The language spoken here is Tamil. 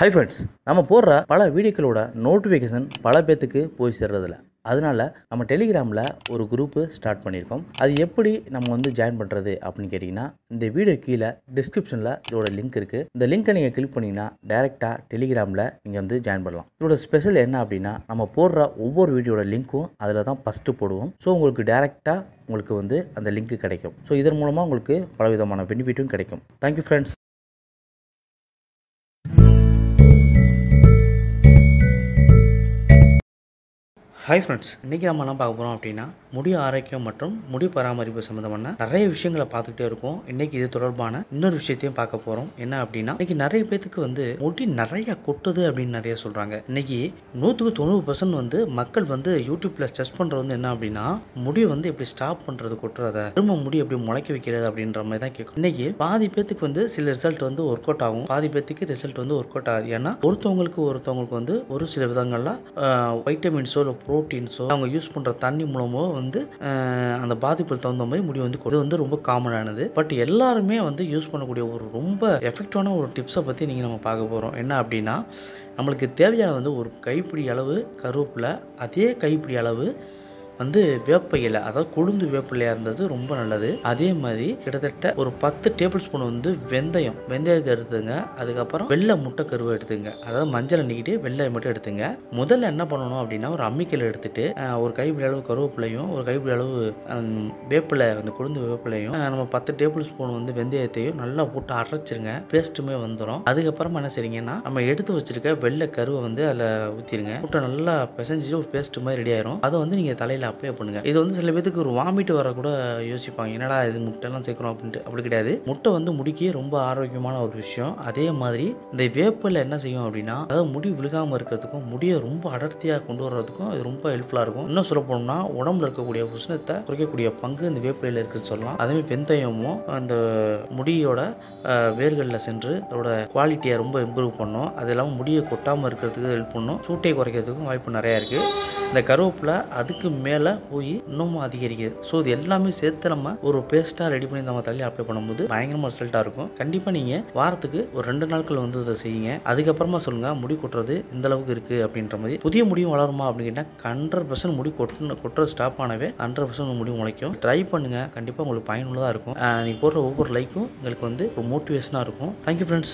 Hi friends, நம்ம போடுற பல வீடியோக்களோட நோட்டிஃபிகேஷன் பல பேத்துக்கு போய் சேர்றதுல அதனால நம்ம Telegramல ஒரு group ஸ்டார்ட் பண்ணிருக்கோம். அது எப்படி நம்ம வந்து ஜாயின் பண்றது அப்படினு கேட்டினா இந்த வீடியோ கீழ descriptionல இதோட லிங்க் இருக்கு. இந்த லிங்கை நீங்க கிளிக் பண்ணினா டைரக்ட்டா Telegramல நீங்க வந்து ஜாயின் பண்ணலாம். இதோட ஸ்பெஷல் என்ன அப்படினா நம்ம போடுற ஒவ்வொரு வீடியோட லிங்க்கும் அதுல தான் ஃபர்ஸ்ட் போடுவோம். சோ உங்களுக்கு டைரக்ட்டா உங்களுக்கு வந்து அந்த லிங்க் கிடைக்கும். சோ இதன் மூலமா உங்களுக்கு பலவிதமான பெனிஃபிட்டும் கிடைக்கும். Thank you friends. Hi friends, இன்னைக்கு நாம என்ன பார்க்க போறோம் அப்படினா முடி ஆரோக்கியம் மற்றும் முடி பராமரிப்பு சம்பந்தமான நிறைய விஷயங்களை பார்த்துட்டே இருக்கோம். இன்னைக்கு இது தொடர்பான இன்னொரு விஷயத்தையும் பார்க்க போறோம். என்ன அப்படினா இன்னைக்கு நிறைய பேருக்கு வந்து முடி நிறைய கொட்டுது அப்படி நிறைய சொல்றாங்க. இன்னைக்கு 100% வந்து மக்கள் வந்து YouTubeல சர்ச் பண்றது வந்து என்ன அப்படினா முடி வந்து எப்படி ஸ்டாப் பண்றது கொட்றத திரும்ப முடி எப்படி முளைக்க வைக்கிறது அப்படின்ற மாதிரி தான் கேக்குறாங்க. இன்னைக்கு பாதி பேருக்கு வந்து சில ரிசல்ட் வந்து வொர்க் அவுட் ஆகும், பாதி பேருக்கு ரிசல்ட் வந்து வொர்க் அவுட் ஆகாது. ஏன்னா ஒருத்தவங்களுக்கு வந்து ஒரு சில விதங்கள்ல வைட்டமின்ஸோ புரோட்டீன்ஸோ அவங்க யூஸ் பண்ற தண்ணி மூலமோ வந்து அந்த பாதிப்புல தகுந்த மாதிரி முடி வந்து கொட்டுது வந்து ரொம்ப காமனானது. பட் எல்லாருமே வந்து யூஸ் பண்ணக்கூடிய ஒரு ரொம்ப எஃபெக்டிவான ஒரு டிப்ஸை பத்தி நீங்க நம்ம பார்க்க போறோம். என்ன அப்படின்னா நமக்கு தேவையான வந்து ஒரு கைப்பிடி அளவு கருவேப்பிலை, அதே கைப்பிடி அளவு வந்து வேப்ப இலை, அதாவது கொழுந்து வேப்பிலையா இருந்தது ரொம்ப நல்லது. அதே மாதிரி கிட்டத்தட்ட ஒரு 10 டேபிள் ஸ்பூன் வந்து வெந்தயத்தை எடுத்துங்க. அதுக்கப்புறம் வெள்ளை முட்டை கருவை எடுத்துங்க, அதாவது மஞ்சள் நீக்கிட்டு வெள்ளை மட்டும் எடுத்துங்க. முதல்ல என்ன பண்ணணும் அப்படின்னா ஒரு அம்மிக்கல் எடுத்துட்டு ஒரு கைப்பிடி அளவு கருவேப்பிலையும் ஒரு கைப்பிடி அளவு வேப்பிலை அந்த கொழுந்து வேப்பிலையும் நம்ம 10 டேபிள் ஸ்பூன் வந்து வெந்தயத்தையும் நல்லா போட்டு அரைச்சிருங்க, பேஸ்ட்டுமே வந்துடும். அதுக்கப்புறமா என்ன செய்றீங்கன்னா நம்ம எடுத்து வச்சிருக்க வெள்ளை கருவை வந்து அதில் ஊற்றிடுங்க. முட்டை நல்லா பிசைஞ்சிட்டு ஒரு பேஸ்ட் மாதிரி ரெடி ஆயிரும். அதை வந்து நீங்கள் தலையில் அப்ளை பண்ணுங்க. இது வந்து சில பேருக்கு ஒரு வாமிட் வர கூட யோசிப்பாங்க, என்னடா இது முட்டை எல்லாம் சேர்க்கணும் அப்படின்ட்டு. அப்படி கிடையாது, முட்டை வந்து முடிக்க ரொம்ப ஆரோக்கியமான ஒரு விஷயம். அதே மாதிரி இந்த வேப்பிலை என்ன செய்யும் அப்படின்னா அதாவது முடி விழுகாம இருக்கிறதுக்கும் முடியை ரொம்ப அடர்த்தியா கொண்டு வர்றதுக்கும் இது ரொம்ப ஹெல்ப்ஃபுல்லா இருக்கும். இன்னும் சொல்ல போனோம்னா உடம்புல இருக்கக்கூடிய உஷ்ணத்தை குறைக்கக்கூடிய பங்கு இந்த வேப்பிலையில இருக்குன்னு சொல்லலாம். அதே மாதிரி வெந்தயமும் அந்த முடியோட வேர்களில் சென்று அதோட குவாலிட்டியை ரொம்ப இம்ப்ரூவ் பண்ணும். அது இல்லாமல் முடியை கொட்டாமல் இருக்கிறதுக்கு ஹெல்ப் பண்ணும். சூட்டை குறைக்கிறதுக்கும் வாய்ப்பு நிறையா இருக்கு. இந்த கருவேப்பிலை அதுக்கு மேலே போய் இன்னமும் அதிகரிக்குது. ஸோ இது எல்லாமே சேர்த்து நம்ம ஒரு பேஸ்ட்டாக ரெடி பண்ணி நம்ம தள்ளி அப்ளை பண்ணும்போது பயங்கரமாக ரிசல்ட்டாக இருக்கும். கண்டிப்பாக நீங்கள் வாரத்துக்கு ஒரு 2 நாட்கள் வந்து இதை செய்யுங்க. அதுக்கப்புறமா சொல்லுங்கள் முடி கொட்டுறது இந்த அளவுக்கு இருக்குது அப்படின்ற மாதிரி. புதிய முடியும் வளருமா அப்படின்னா 100% முடி கொட்டுறது ஸ்டாப் ஆனவே 100% முடிவு முளைக்கும். ட்ரை பண்ணுங்கள், கண்டிப்பாக உங்களுக்கு பயனுள்ளதாக இருக்கும். நீங்கள் போடுற ஒவ்வொரு லைக்கும் உங்களுக்கு வந்து ஒரு மோட்டிவேஷனாக இருக்கும். Thank you friends.